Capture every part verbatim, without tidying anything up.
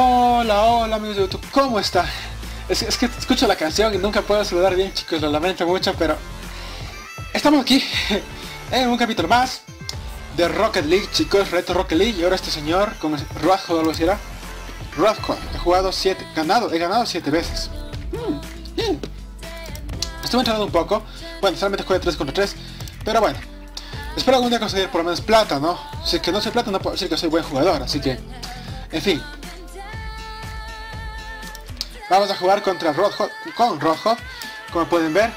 Hola, hola amigos de YouTube, ¿cómo están? Es, es que escucho la canción y nunca puedo saludar bien, chicos, lo lamento mucho, pero... Estamos aquí en un capítulo más de Rocket League, chicos, reto Rocket League. Y ahora este señor, con Road Hog, algo así era. Road Hog, he jugado siete, ganado, he ganado siete veces. Mm, bien. Estuve entrenando un poco, bueno, solamente jugué tres contra tres, pero bueno. Espero algún día conseguir por lo menos plata, ¿no? Si es que no soy plata, no puedo decir que soy buen jugador, así que... En fin. Vamos a jugar contra Road Hog, con Road Hog, como pueden ver.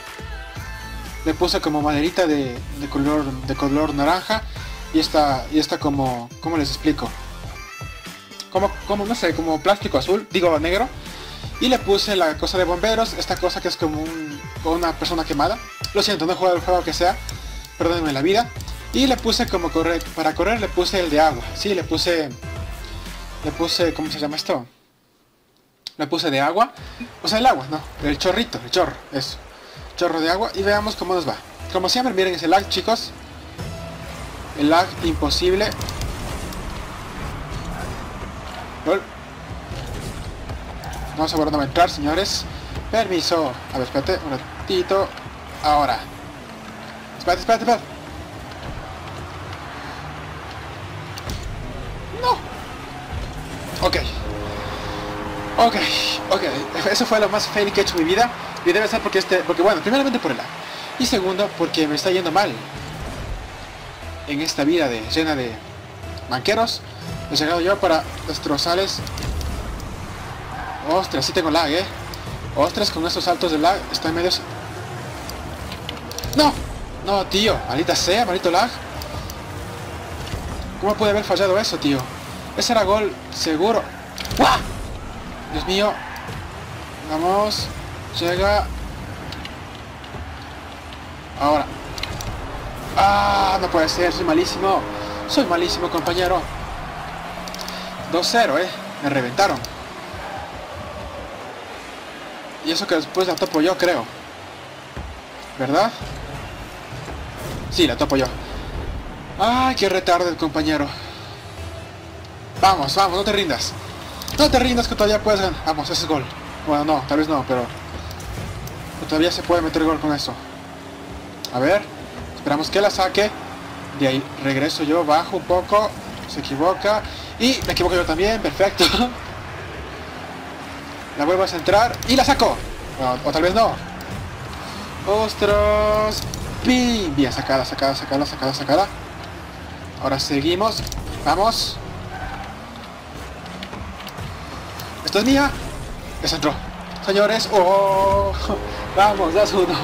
Le puse como maderita de, de, color, de color naranja. Y esta, y esta como... ¿Cómo les explico? Como, como, no sé, como plástico azul, digo negro. Y le puse la cosa de bomberos, esta cosa que es como un, una persona quemada. Lo siento, no he jugado el juego que sea, perdónenme la vida. Y le puse como correr, para correr le puse el de agua. Sí, le puse... Le puse... ¿Cómo se llama esto? Le puse de agua. O sea, el agua, no, el chorrito, el chorro, eso. Chorro de agua y veamos cómo nos va. Como siempre, miren ese lag, chicos. El lag imposible. Gol. Vamos a volver a entrar, señores. Permiso. A ver, espérate un ratito. Ahora. Espérate, espérate, espérate. No. Ok. Ok, ok. Eso fue lo más fail que he hecho en mi vida. Y debe ser porque este... Porque bueno, primeramente por el lag. Y segundo, porque me está yendo mal. En esta vida de llena de banqueros. He llegado yo para destrozarles. Ostras, sí tengo lag, eh. Ostras, con estos saltos de lag están medio... ¡No! No, tío, maldita sea, maldito lag. ¿Cómo puede haber fallado eso, tío? Ese era gol seguro. ¡Guau! Dios mío. Vamos. Llega. Ahora. ¡Ah! No puede ser, soy malísimo. Soy malísimo, compañero. dos cero, eh. Me reventaron. Y eso que después la topo yo, creo. ¿Verdad? Sí, la topo yo. ¡Ay, qué retardo el compañero! Vamos, vamos, no te rindas. No te rindas que todavía puedes ganar. Vamos, ese es gol. Bueno, no, tal vez no, pero... Todavía se puede meter gol con eso. A ver. Esperamos que la saque. De ahí regreso yo, bajo un poco. Se equivoca. Y me equivoco yo también, perfecto. La vuelvo a centrar. Y la saco. Bueno, o tal vez no. Ostras. ¡Pim! Bien, sacada, sacada, sacada, sacada, sacada. Ahora seguimos. Vamos. Esto es mía. Es entró. Señores. Oh, vamos, dos uno.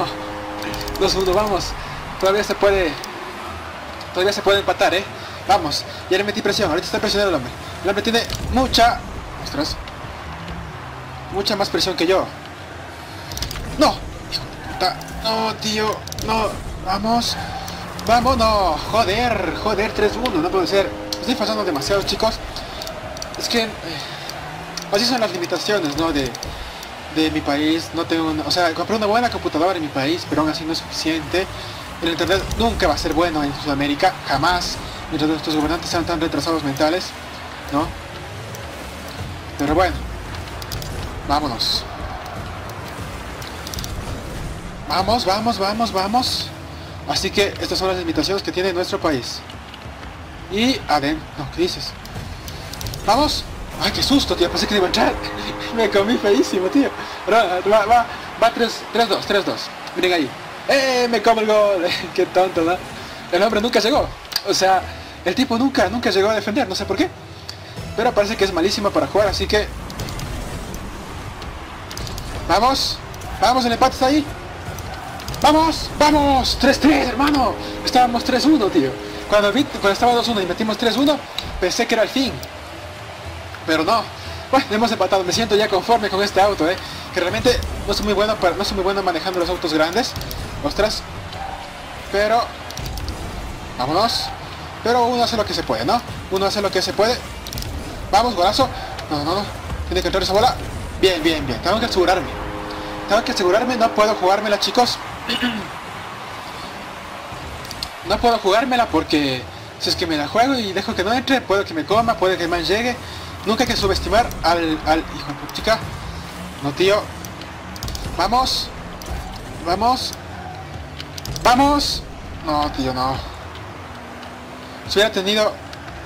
dos uno, vamos. Todavía se puede. Todavía se puede empatar, eh. Vamos. Ya le metí presión. Ahorita está presionando el hombre. El hombre tiene mucha. Ostras. Mucha más presión que yo. ¡No! Hijo de puta. No, tío. No. Vamos. Vamos, no. Joder. Joder, tres uno. No puede ser. Estoy pasando demasiado, chicos. Es que... Eh, así son las limitaciones, ¿no? De, de mi país. No tengo una, o sea, compré una buena computadora en mi país, pero aún así no es suficiente. El internet nunca va a ser bueno en Sudamérica, jamás. Mientras nuestros gobernantes sean tan retrasados mentales, ¿no? Pero bueno. Vámonos. Vamos, vamos, vamos, vamos. Así que estas son las limitaciones que tiene nuestro país. Y adentro. No, ¿qué dices? Vamos. ¡Ay, qué susto, tío! Pensé que iba a entrar. Me comí feísimo, tío. Va, va, va, va tres dos, tres dos. Miren ahí. ¡Eh! Me como el gol. ¡Qué tonto, ¿no? El hombre nunca llegó. O sea, el tipo nunca, nunca llegó a defender. No sé por qué. Pero parece que es malísimo para jugar, así que... ¡Vamos! ¡Vamos! El empate está ahí. ¡Vamos! ¡Vamos! tres tres, hermano. Estábamos tres uno, tío. Cuando, vi, cuando estaba dos uno y metimos tres uno, pensé que era el fin. Pero no, bueno, hemos empatado, me siento ya conforme con este auto, eh. Que realmente no soy muy bueno para, no soy muy bueno manejando los autos grandes. Ostras. Pero. Vámonos. Pero uno hace lo que se puede, ¿no? Uno hace lo que se puede. Vamos, golazo. No, no, no. Tiene que entrar esa bola. Bien, bien, bien. Tengo que asegurarme. Tengo que asegurarme, no puedo jugármela, chicos. No puedo jugármela porque si es que me la juego y dejo que no entre, puedo que me coma, puede que el man llegue. Nunca hay que subestimar al, al hijo de chica. No, tío. Vamos. Vamos. Vamos. No, tío, no. Si hubiera tenido...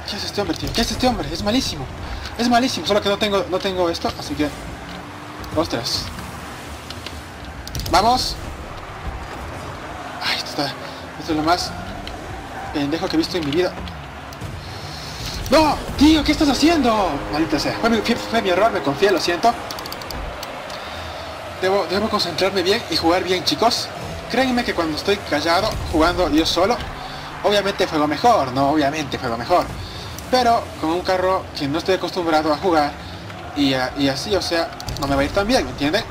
¿Qué es este hombre, tío? ¿Qué es este hombre? Es malísimo. Es malísimo. Solo que no tengo, no tengo esto, así que... Ostras. Vamos. Ay, esto está... Esto es lo más pendejo que he visto en mi vida. ¡No! ¡Tío! ¿Qué estás haciendo? Maldita sea. Fue mi, fue mi error, me confié, lo siento. Debo, debo concentrarme bien y jugar bien, chicos. Créanme que cuando estoy callado, jugando yo solo, obviamente juego mejor, no, obviamente juego mejor. Pero con un carro que no estoy acostumbrado a jugar y, a, y así, o sea, no me va a ir tan bien, ¿me entienden?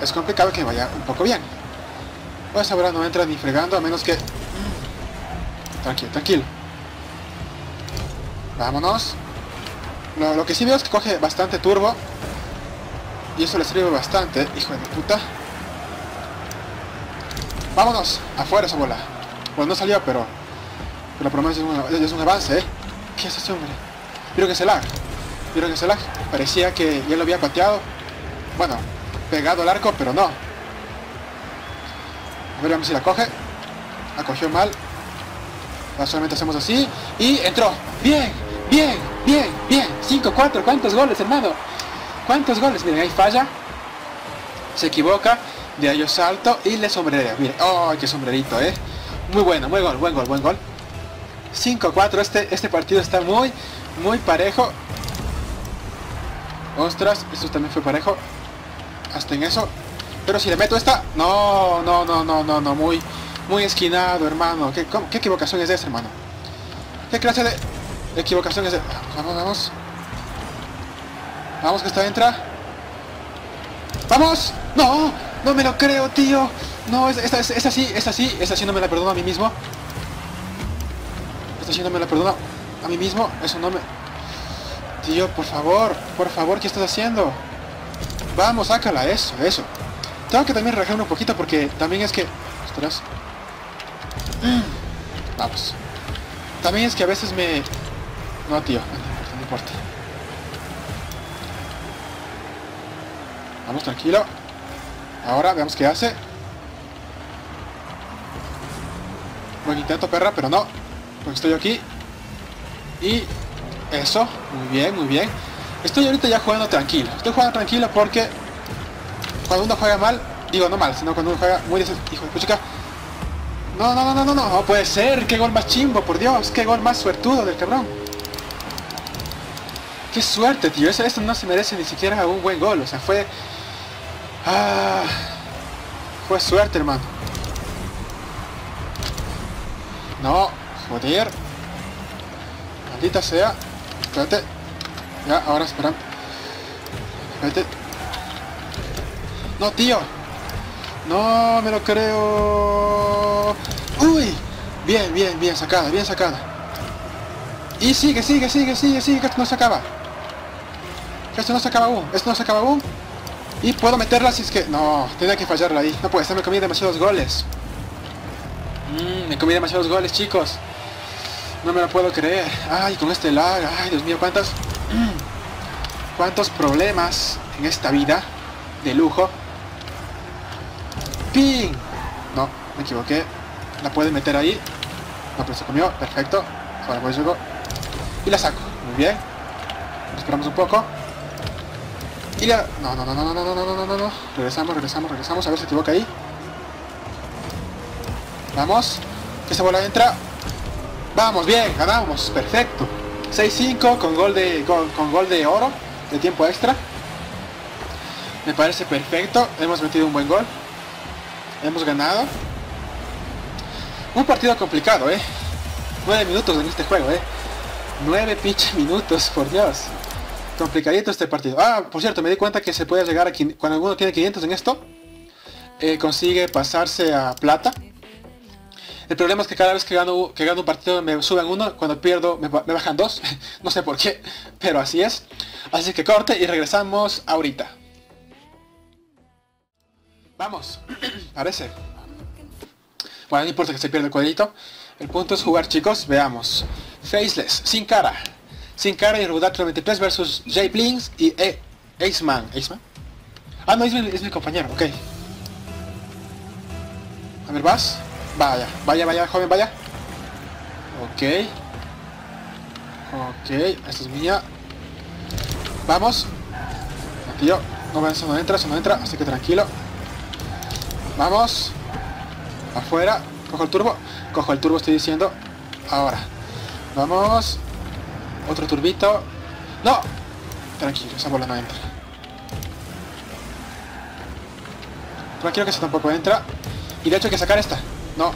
Es complicado que vaya un poco bien. Pues ahora no entra ni fregando, a menos que... Tranquilo, tranquilo. Vámonos. Lo, lo que sí veo es que coge bastante turbo. Y eso le sirve bastante, hijo de puta. Vámonos. Afuera esa bola. Bueno, no salió, pero... Pero por lo menos es un, es un avance, ¿eh? ¿Qué es ese hombre? Vieron que se lag. Vieron que se lag. Parecía que ya lo había pateado. Bueno, pegado al arco, pero no. A ver, vamos si la coge. La cogió mal. Ahora solamente hacemos así. Y entró. Bien, bien, bien, bien. cinco cuatro. ¿Cuántos goles, hermano? ¿Cuántos goles? Miren, ahí falla. Se equivoca. De ahí yo salto y le sombrereo. Miren, ¡oh, qué sombrerito, eh! Muy bueno, muy gol, buen gol, buen gol. cinco cuatro, este, este partido está muy, muy parejo. Ostras, esto también fue parejo. Hasta en eso. Pero si le meto esta... No, no, no, no, no, no. Muy, muy esquinado, hermano. ¿Qué, cómo, qué equivocación es esa, hermano? ¿Qué clase de equivocación es esa? Vamos, vamos. Vamos, que esta entra. ¡Vamos! ¡No! No me lo creo, tío. No, esta es así, es así. Esta sí no me la perdono a mí mismo. Esta sí no me la perdono a mí mismo. Eso no me... Tío, por favor. Por favor, ¿qué estás haciendo? Vamos, sácala. Eso, eso. Tengo que también relajarme un poquito porque también es que... Ostras. Vamos. También es que a veces me... No, tío. No importa. Vamos, tranquilo. Ahora veamos qué hace. Buen intento, perra, pero no. Porque estoy aquí. Y eso. Muy bien, muy bien. Estoy ahorita ya jugando tranquilo. Estoy jugando tranquilo porque cuando uno juega mal, digo no mal, sino cuando uno juega muy desesperado. Hijo de puchica. No, no, no, no, no, no. No puede ser. Qué gol más chimbo, por Dios. Qué gol más suertudo del cabrón. Qué suerte, tío. Eso, eso no se merece ni siquiera un buen gol. O sea, fue... Ah, fue suerte, hermano. No, joder. Maldita sea. Espérate. Ya, ahora esperan. Espérate. No, tío. No me lo creo. Uy. Bien, bien, bien sacada, bien sacada. Y sigue, sigue, sigue, sigue, sigue. Que esto no se acaba. Que esto no se acaba aún. Esto no se acaba aún. Y puedo meterla si es que... No, tenía que fallarla ahí. No puede ser, me comí demasiados goles. Mm, me comí demasiados goles, chicos. No me lo puedo creer. Ay, con este lag. Ay, Dios mío, cuántos... Mm, cuántos problemas en esta vida. De lujo. ¡Ping! No, me equivoqué. La pueden meter ahí. No, pero se comió. Perfecto. Ahora voy yo. Y la saco. Muy bien. Esperamos un poco. Y la... No, no, no, no, no, no, no, no, no, no. Regresamos, regresamos, regresamos. A ver si equivoca ahí. Vamos. Que esa bola entra. Vamos, bien, ganamos. Perfecto. seis cinco con gol de con, con gol de oro. De tiempo extra. Me parece perfecto. Hemos metido un buen gol. Hemos ganado. Un partido complicado, eh. nueve minutos en este juego, eh. nueve pinches minutos, por Dios. Complicadito este partido. Ah, por cierto, me di cuenta que se puede llegar a... Cuando uno tiene quinientos en esto, eh, consigue pasarse a plata. El problema es que cada vez que gano, que gano un partido me suben uno. Cuando pierdo me, me bajan dos. No sé por qué, pero así es. Así que corte y regresamos ahorita. Vamos. Parece. Bueno, no importa que se pierda el cuadrito. El punto es jugar, chicos. Veamos. Faceless, sin cara. Sin Cara y Rubdatri noventa y tres versus Jay Blinks y e Aceman. ¿Aceman? Ah, no, Aceman es mi compañero, ok. A ver, vas. Vaya, vaya, vaya, joven, vaya. Ok. Ok, esta es mía. Vamos. Tío, no avanza, no entra, no entra, así que tranquilo. Vamos. Afuera. Cojo el turbo. Cojo el turbo, estoy diciendo. Ahora. Vamos. Otro turbito. ¡No! Tranquilo, esa bola no entra. Tranquilo que esa tampoco entra. Y de hecho hay que sacar esta. No.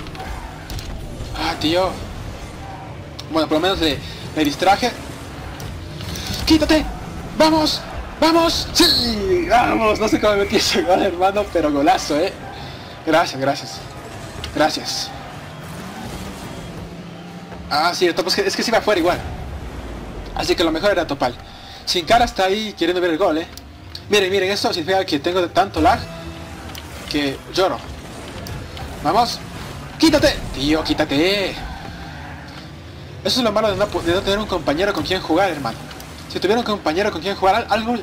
Ah, tío. Bueno, por lo menos le, le distraje. ¡Quítate! ¡Vamos! ¡Vamos! ¡Sí! ¡Vamos! No sé cómo me metí ese gol, hermano, pero golazo, eh. Gracias, gracias. Gracias. Ah, sí, pues es que se iba afuera igual. Así que lo mejor era topar. Sin Cara está ahí queriendo ver el gol, eh. Miren, miren, esto significa que tengo tanto lag que lloro. Vamos. ¡Quítate! Tío, quítate. Eso es lo malo de no, de no tener un compañero con quien jugar, hermano. Si tuviera un compañero con quien jugar algo...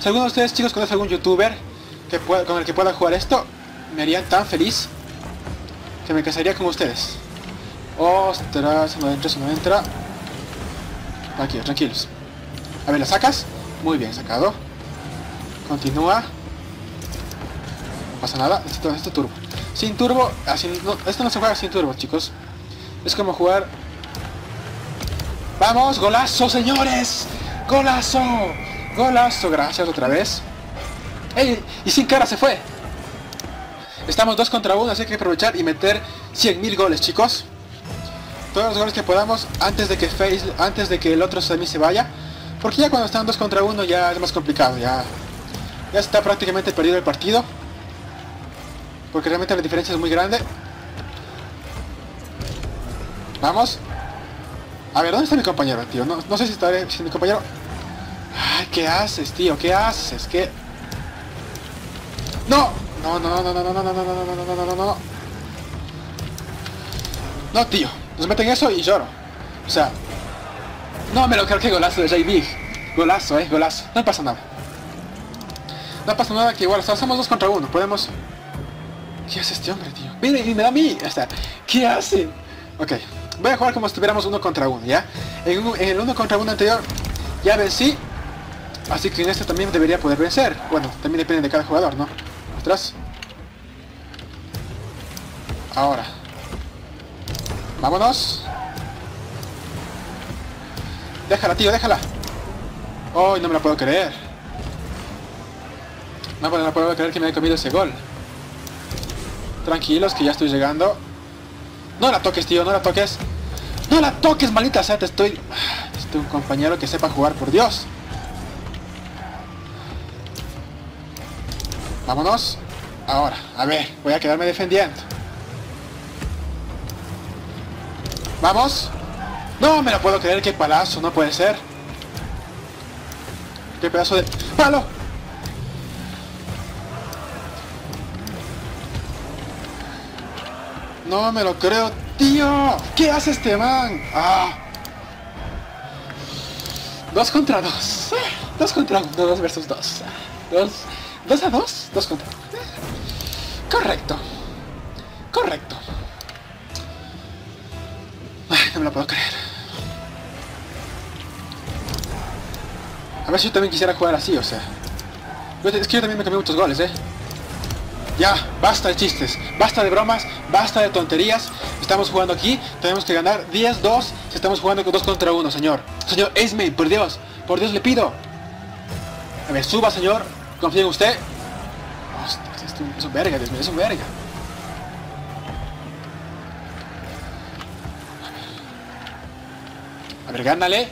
Si alguno de ustedes, chicos, conoce algún youtuber que pueda, con el que pueda jugar esto, me harían tan feliz que me casaría con ustedes. Ostras, no entra, no entra. Tranquilos, tranquilos. A ver, ¿la sacas? Muy bien, sacado. Continúa. No pasa nada, necesito este turbo. Sin turbo, así no, esto no se juega sin turbo, chicos. Es como jugar... ¡Vamos! ¡Golazo, señores! ¡Golazo! ¡Golazo! Gracias otra vez. ¡Ey! Y Sin Cara se fue. Estamos dos contra uno, así que hay que aprovechar y meter cien mil goles, chicos. Todos los goles que podamos antes de que face, antes de que el otro también se vaya. Porque ya cuando están dos contra uno ya es más complicado. Ya, ya está prácticamente perdido el partido. Porque realmente la diferencia es muy grande. Vamos. A ver, ¿dónde está mi compañero, tío? No, no sé si está si mi compañero... Ay, ¿qué haces, tío? ¿Qué haces? ¿Qué...? ¡No! No, no, no, no, no, no, no, no, no, no, no, no, no, no, no. No, tío. Nos meten eso y lloro. O sea... No me lo creo, que golazo de J B. Golazo, eh, golazo. No pasa nada. No pasa nada, que igual, o sea, somos dos contra uno. Podemos... ¿Qué hace este hombre, tío? Miren, y me da a mí. O sea, ¿qué hace? Ok. Voy a jugar como si tuviéramos uno contra uno, ¿ya? En, un, en el uno contra uno anterior ya vencí. Así que en este también debería poder vencer. Bueno, también depende de cada jugador, ¿no? Atrás. Ahora. Vámonos. Déjala, tío, déjala. Oh, no me la puedo creer. No me la puedo creer que me haya comido ese gol. Tranquilos, que ya estoy llegando. No la toques, tío, no la toques. No la toques, maldita sea, te estoy... Necesito un compañero que sepa jugar, por Dios. Vámonos. Ahora, a ver, voy a quedarme defendiendo. Vamos. No me lo puedo creer, qué palazo, no puede ser. Qué pedazo de... ¡Palo! No me lo creo, tío. ¿Qué hace este man? Ah. Dos contra dos. Dos contra uno, dos versus dos. Dos, dos a dos, dos contra uno. Correcto. Correcto. Ay, no me lo puedo creer. A ver si yo también quisiera jugar así, o sea. Es que yo también me cambié muchos goles, eh. Ya, basta de chistes, basta de bromas, basta de tonterías. Estamos jugando aquí, tenemos que ganar diez dos si estamos jugando con dos contra uno, señor. Señor Aceman, por Dios, por Dios le pido. A ver, suba, señor, confío en usted. Ostras, es un, es un verga, Dios mío, es un verga. A ver, gánale.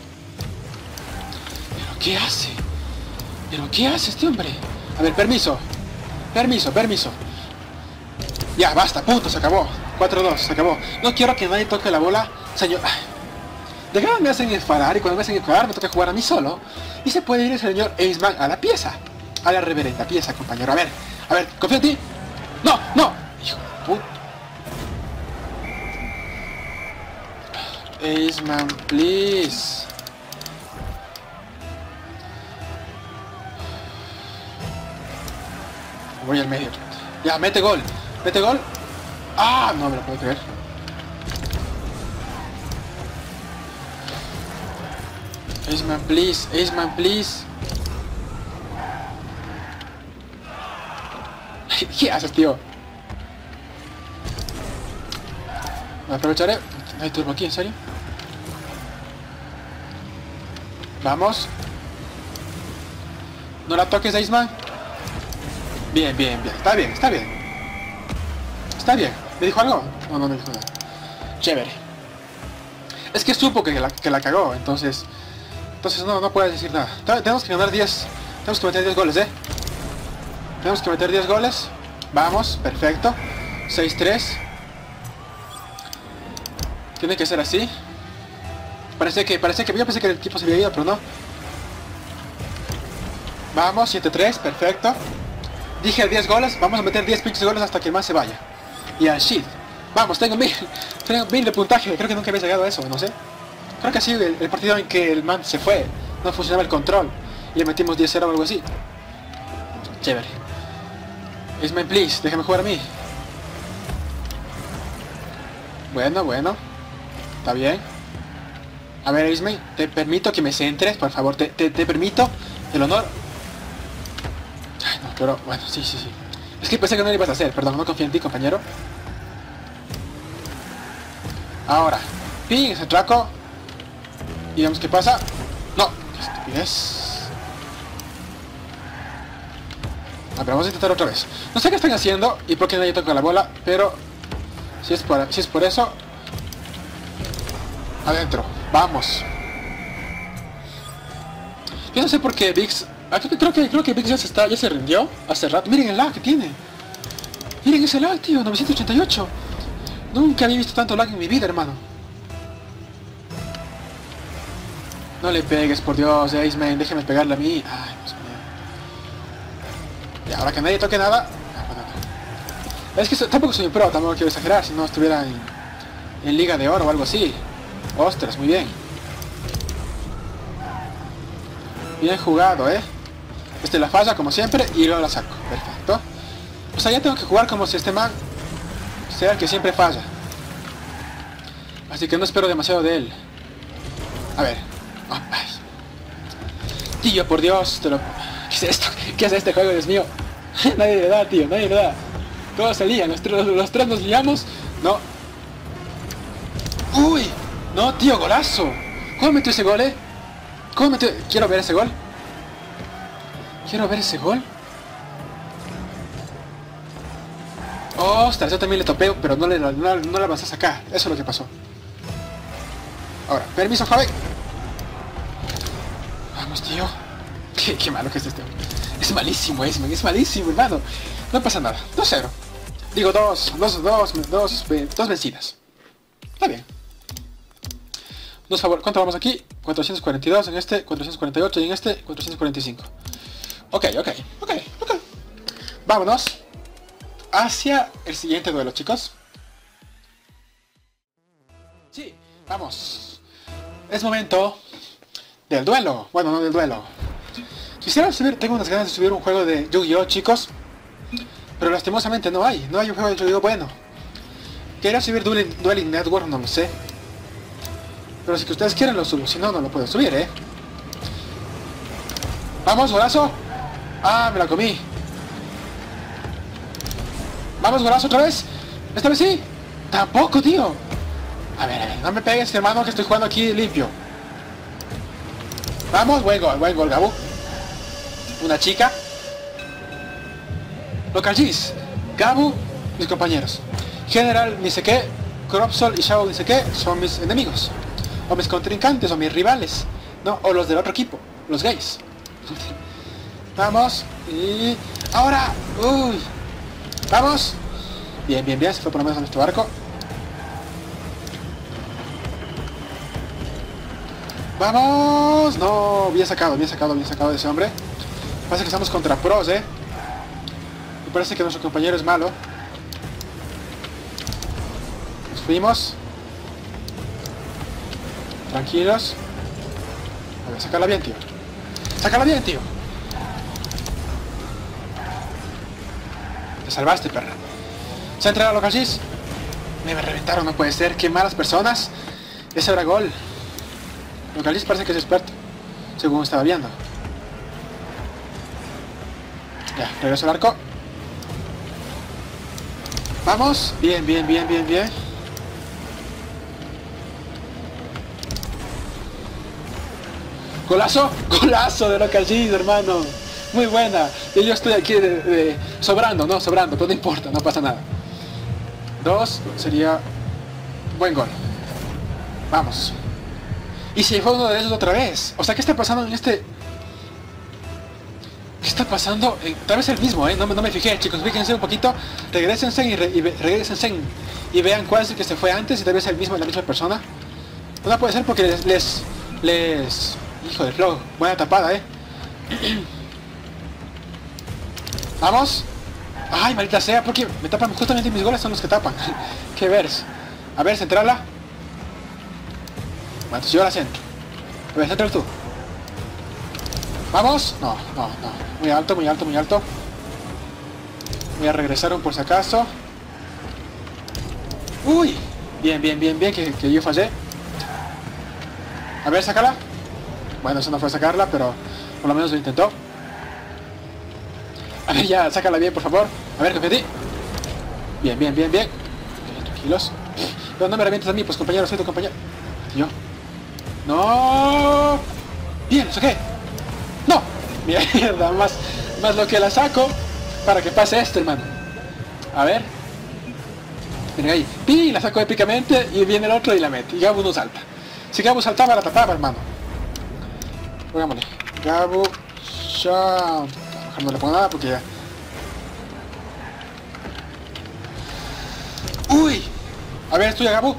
¿Pero qué hace? ¿Pero qué hace este hombre? A ver, permiso. Permiso, permiso. Ya, basta, punto, se acabó. cuatro dos, se acabó. No quiero que nadie toque la bola, señor. ¿De qué me hacen enfadar? Y cuando me hacen enfadar me toca jugar a mí solo. Y se puede ir el señor Aceman a la pieza. A la reverenda pieza, compañero. A ver, a ver, confío en ti. No, no. Hijo de puta. Aceman, please. Voy al medio. Ya, mete gol. Mete gol. Ah, no me lo puedo creer. Aceman, please. Aceman, please. ¿Qué haces, tío? Me aprovecharé. No hay turbo aquí, ¿en serio? Vamos. No la toques, Aceman. Bien, bien, bien. Está bien, está bien. Está bien. ¿Me dijo algo? No, no me dijo nada. Chévere. Es que supo que la, que la cagó, entonces... Entonces no, no puedes decir nada. Tenemos que ganar diez... Tenemos que meter diez goles, ¿eh? Tenemos que meter diez goles. Vamos, perfecto. seis tres. Tiene que ser así. Parece que... Parece que... Yo pensé que el equipo se había ido, pero no. Vamos, siete tres. Perfecto. Dije diez goles, vamos a meter diez pinches goles hasta que más se vaya. Y al shit. Vamos, tengo mil. Tengo mil de puntaje. Creo que nunca había llegado a eso, no sé. Creo que sí, el, el partido en que el man se fue. No funcionaba el control. Y le metimos diez cero o algo así. Chévere. Ismael, please, déjame jugar a mí. Bueno, bueno. Está bien. A ver, Ismael, te permito que me centres, por favor. Te, te, te permito el honor. Pero bueno, sí, sí, sí. Es que pensé que no lo ibas a hacer. Perdón, no confío en ti, compañero. Ahora. Ping, ese traco. Y vemos qué pasa. No. Qué estupidez. A ver, vamos a intentar otra vez. No sé qué están haciendo y por qué nadie toca la bola, pero... Si es por, si es por eso... Adentro. Vamos. Yo no sé por qué Vix... Creo que, creo que Vix ya se, está, ya se rindió hace rato. Miren el lag que tiene. Miren ese lag, tío. novecientos ochenta y ocho. Nunca había visto tanto lag en mi vida, hermano. No le pegues, por Dios, Aceman. Déjame pegarle a mí. Ay, Dios mío. Y ahora que nadie toque nada... Es que so, tampoco soy un pro. Tampoco quiero exagerar. Si no estuviera en, en Liga de Oro o algo así. Ostras, muy bien. Bien jugado, ¿eh? Este la falla como siempre y luego la saco. Perfecto. O sea, ya tengo que jugar como si este man sea el que siempre falla. Así que no espero demasiado de él. A ver. Oh, ay. Tío, por Dios. Te lo... ¿Qué es esto? ¿Qué es este juego, Dios mío? Nadie le da, tío. Nadie le da. Todos se lían. Los, los, los tres nos liamos. No. Uy. No, tío. Golazo. ¿Cómo metió ese gol, eh? ¿Cómo metió? Quiero ver ese gol. Quiero ver ese gol. Ostras, yo también le topeo, pero no le, no, no le avanzas acá. Eso es lo que pasó. Ahora, permiso, joven. Vamos, tío. Qué, qué malo que es este. Es malísimo, es, es malísimo, hermano. No pasa nada. dos cero. Digo, dos, dos, dos, dos, dos vencidas. Está bien. Dos favor. ¿Cuánto vamos aquí? cuatrocientos cuarenta y dos en este, cuatrocientos cuarenta y ocho y en este, cuatrocientos cuarenta y cinco. Ok, ok, ok, ok. Vámonos hacia el siguiente duelo, chicos. Sí, vamos. Es momento del duelo. Bueno, no del duelo. Quisiera subir, tengo unas ganas de subir un juego de Yu-Gi-Oh, chicos. Pero lastimosamente no hay, no hay un juego de Yu-Gi-Oh bueno. Quería subir Dueling, Dueling Network, no lo sé. Pero si que ustedes quieren lo subo, si no, no lo puedo subir, ¿eh? ¡Vamos, golazo! ¡Ah, me la comí! ¡Vamos, golazo, otra vez! ¡Esta vez sí! ¡Tampoco, tío! A ver, a ver, no me pegues, hermano, que estoy jugando aquí limpio. ¡Vamos! Buen gol, buen gol, Gabu. Una chica. Local G's. Gabu, mis compañeros. General, ni sé qué. Cropsol y Shadow, ni sé qué. Son mis enemigos. O mis contrincantes, o mis rivales, no, o los del otro equipo, los gays. Vamos, y... ¡Ahora! ¡Uy! ¡Vamos! Bien, bien, bien, se fue por lo menos a nuestro barco. ¡Vamos! No, bien sacado, bien sacado, bien sacado de ese hombre. Pasa que estamos contra pros, eh. Me parece que nuestro compañero es malo. Nos fuimos. Tranquilos. A ver, sácala bien, tío. ¡Sácala bien, tío! salvaste, perra. Se ha entregado lo que así. Me reventaron, no puede ser. Qué malas personas. Ese habrá gol. Localis parece que es experto, según estaba viendo. Ya, regreso al arco. Vamos. Bien, bien, bien, bien, bien. Golazo, golazo de Localis, hermano. Muy buena. Y yo estoy aquí de, de, sobrando, no, sobrando, pero no importa, no pasa nada. Dos, sería buen gol. Vamos. Y se fue uno de esos otra vez. O sea, ¿qué está pasando en este? ¿Qué está pasando? En... Tal vez el mismo, ¿eh? No, no me fijé, chicos. Fíjense un poquito. Regrésense y, re y regrésense y vean cuál es el que se fue antes y tal vez el mismo, la misma persona. No puede ser porque les... les, les... Hijo de flow. Buena tapada, ¿eh? Vamos. Ay, maldita sea, porque me tapan justamente mis goles, son los que tapan. Qué vers. A ver, centrala. Bueno, yo la centro. A ver, central tú. Vamos. No, no, no. Muy alto, muy alto, muy alto. Voy a regresar un por si acaso. Uy. Bien, bien, bien, bien, que, que yo fallé. A ver, sácala. Bueno, eso no fue sacarla, pero por lo menos lo intentó. A ver, ya, sácala bien, por favor. A ver, confía en ti. Bien, bien, bien, bien. Okay, tranquilos. No, no me revientes a mí, pues compañero, soy tu compañero. Yo. No. Bien, ¿eso qué? No. Mierda, más, más lo que la saco para que pase esto, hermano. A ver. Venga ahí. Pi, la saco épicamente y viene el otro y la mete. Y Gabu no salta. Si Gabu saltaba, la tapaba, hermano. Jugámosle. Gabu. Shot. No le pongo nada porque ya. ¡Uy! A ver, estoy a Gabu.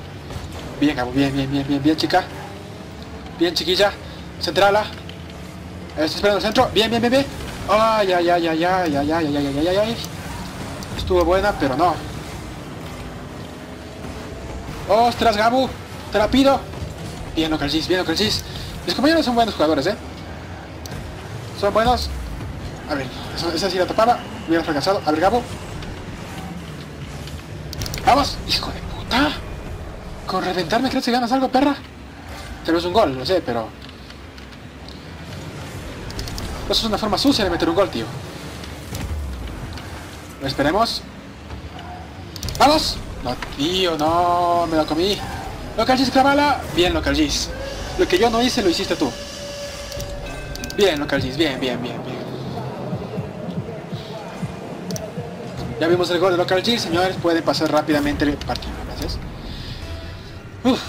Bien, Gabu, bien, bien, bien, bien, bien, chica. Bien, chiquilla. Centrala. Estoy esperando el centro. Bien, bien, bien, bien. Ay, ay, ay, ay, ay, ay, ay, ay, ay, ay, ay. Estuvo buena, pero no. ¡Ostras, Gabu! ¡Te la pido! Bien, Localis, bien, Localis. Mis compañeros son buenos jugadores, ¿eh? Son buenos. A ver, esa sí la tapaba, hubiera fracasado. A ver, Gabu. ¡Vamos! ¡Hijo de puta! Con reventarme, ¿crees que ganas algo, perra? Tal vez un gol, no sé, pero... Eso es una forma sucia de meter un gol, tío. Lo esperemos. ¡Vamos! No, tío, no, me lo comí. Localis, clavala. Bien, Localis. Lo que yo no hice, lo hiciste tú. Bien, Localis, bien, bien, bien, bien. Ya vimos el gol de Localis, señores, puede pasar rápidamente el partido, gracias. Uf.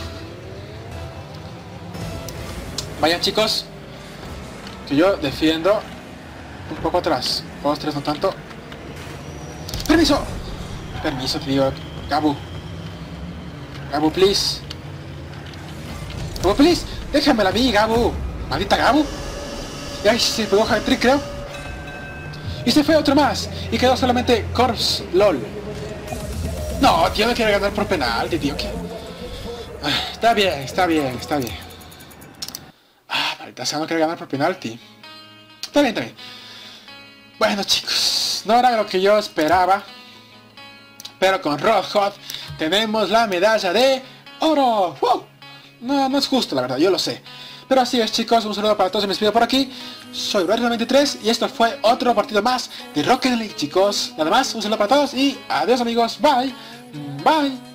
Vayan, chicos, que yo defiendo un poco atrás. Ostras, no tanto. ¡Permiso! Permiso, tío. Gabu. Gabu, please. Gabu, please. Déjamela a mí, Gabu. Maldita Gabu. Ay, se pegó hat-trick, creo. Y se fue otro más. Y quedó solamente Corps LOL. No, tío, no quiere ganar por penalti, tío. ¿Qué? Ah, está bien, está bien, está bien. Ah, maldita sea, no quiere ganar por penalti. Está bien, está bien. Bueno, chicos, no era lo que yo esperaba. Pero con Road Hog tenemos la medalla de oro. ¡Wow! No, no es justo, la verdad, yo lo sé. Pero así es, chicos, un saludo para todos y me despido por aquí. Soy Rubdatri noventa y tres y esto fue otro partido más de Rocket League, chicos. Nada más, un saludo para todos y adiós, amigos. Bye, bye.